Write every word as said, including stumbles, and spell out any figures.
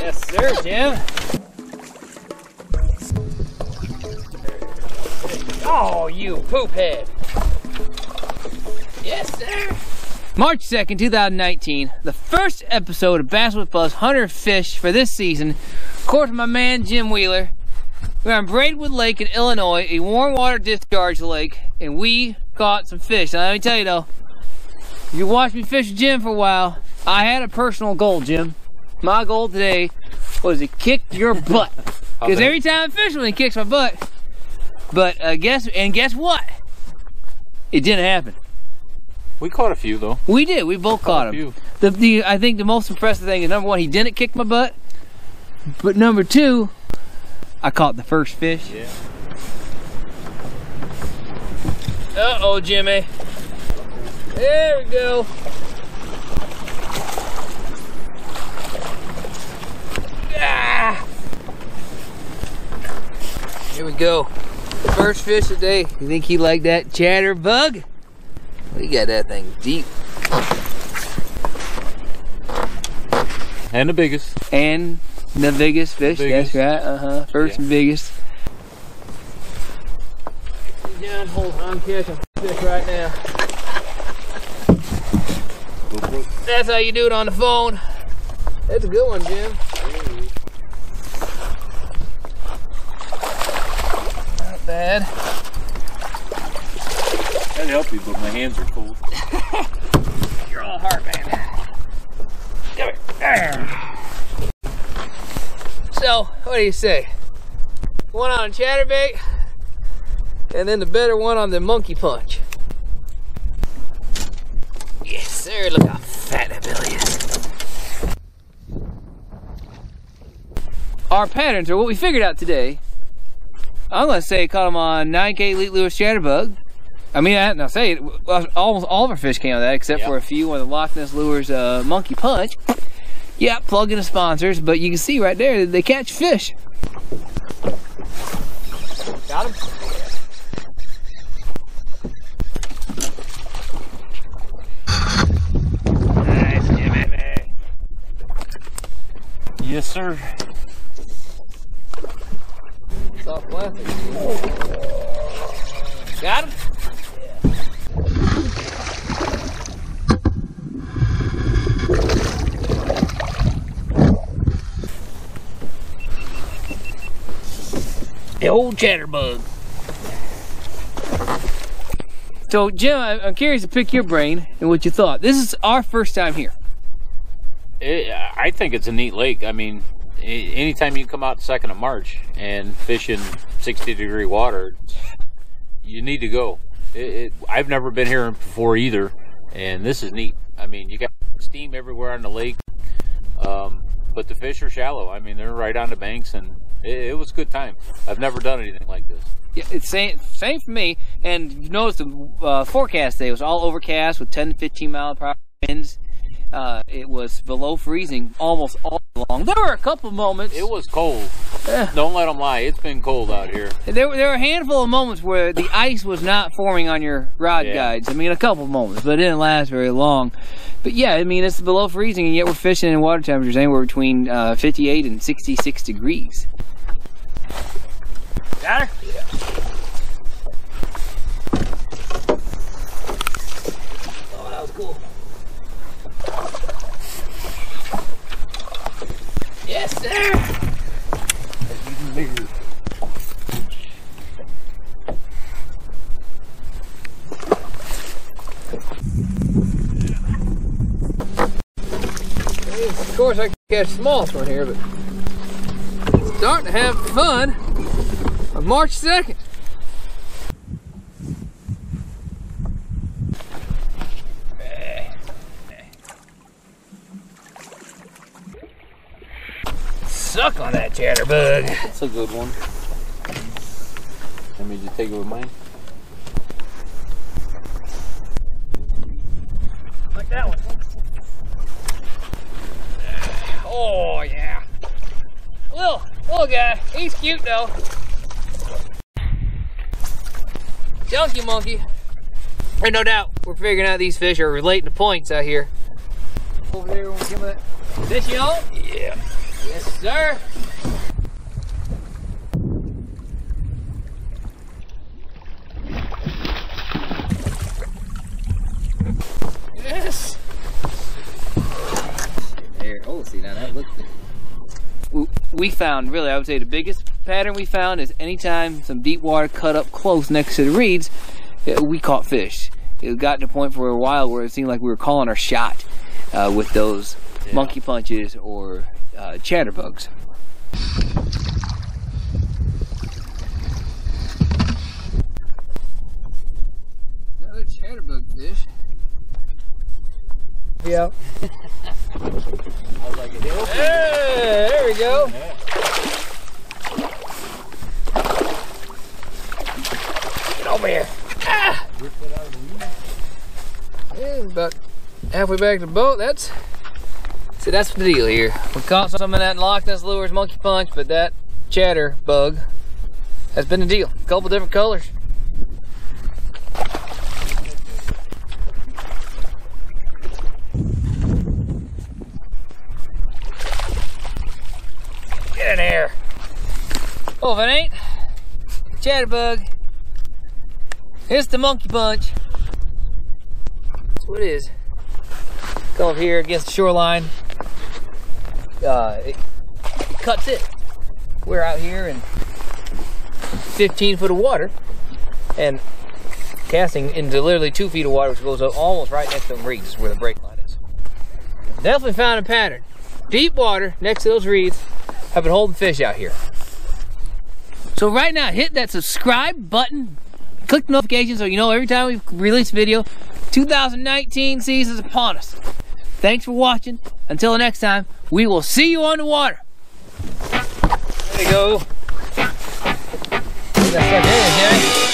Yes, sir, Jim. Oh, you poop head. Yes, sir. March second, two thousand nineteen, the first episode of Bass with Buzz Hunter Fish for this season. Of course, my man Jim Wheeler. We're on Braidwood Lake in Illinois, a warm water discharge lake, and we caught some fish. Now, let me tell you though, you watched me fish with Jim for a while. I had a personal goal, Jim. My goal today was to kick your butt. Because every time I fish with him, he kicks my butt. But uh, guess and guess what? It didn't happen. We caught a few though. We did. We both caught, caught them. The, the, I think the most impressive thing is, number one, he didn't kick my butt. But number two, I caught the first fish. Yeah. Uh-oh, Jimmy. There we go. Ah! Here we go. First fish today. You think he liked that chatterbug? We got that thing deep. And the biggest. And the biggest fish, the biggest. That's right. Uh-huh. First yeah. and biggest. John, hold on, I'm catching fish right now. That's how you do it on the phone. That's a good one, Jim. Not bad. That'd help you, but my hands are cold. You're all hard, man. Come here. Arr. So, what do you say? One on chatterbait, and then the better one on the monkey punch. Yes, sir. Look how fat that belly is. Our patterns are what we figured out today. I'm gonna say caught them on nine K Elite Lures chatterbug. I mean, I have to say it, almost all of our fish came out of that, except yep. for a few on the Loch Ness Lures uh, Monkey Punch. Yeah, plug in the sponsors, but you can see right there that they catch fish. Got him. Nice, Jimmy. Yes, sir. Soft plastic. Got him. The old chatterbug. So Jim, I'm curious to pick your brain and what you thought. This is our first time here. It, I think it's a neat lake. I mean, anytime you come out second of March and fish in sixty degree water, you need to go. It, it, I've never been here before either, and this is neat. I mean, you got steam everywhere on the lake, um, but the fish are shallow. I mean, they're right on the banks, and it was a good time. I've never done anything like this. Yeah, it's same, same for me. And you notice the uh, forecast today was all overcast with ten to fifteen mile per hour winds. Uh, it was below freezing almost all along. There were a couple moments. It was cold. Uh, Don't let them lie. It's been cold out here. There were, there were a handful of moments where the ice was not forming on your rod yeah. guides. I mean, a couple moments, but it didn't last very long. But yeah, I mean, it's below freezing, and yet we're fishing in water temperatures anywhere between uh, fifty-eight and sixty-six degrees. Got her? Yeah. Oh, that was cool. Yes, sir! That's even bigger. Of course, I can catch the smallest one here, but it's starting to have fun. March second. Hey. Hey. Suck on that chatterbug. That's a good one. Let me just take it with mine. Like that one. Oh, yeah. Little, little guy. He's cute, though. Junkie monkey. And no doubt, we're figuring out these fish are relating to points out here. Over there, give me that. Is this y'all? Yeah. Yes, sir. Yes. There. Oh, see, now that looks good. We found, really, I would say the biggest pattern we found is anytime some deep water cut up close next to the reeds, we caught fish. It got to the point for a while where it seemed like we were calling our shot uh, with those yeah. monkey punches or uh, chatterbugs. Another chatterbug fish. Yeah. I was like, hey, there we go. Yeah. Get over here. Ah! Yeah, about halfway back to the boat. That's so that's the deal here. We caught some of that Loch Ness Lures Monkey Punch, but that chatter bug has been the deal. A couple different colors. Get in there. Oh, if it ain't the chatterbug, it's the monkey punch. That's what it is. Come up here against the shoreline. Uh, it, it cuts it. We're out here in fifteen foot of water and casting into literally two feet of water, which goes up almost right next to the reeds where the brake line is. Definitely found a pattern. Deep water next to those reeds. I've been holding fish out here. So right now, hit that subscribe button, click the notification so you know every time we release a video. Two thousand nineteen season is upon us. Thanks for watching. Until the next time, we will see you on the water. There you go. That's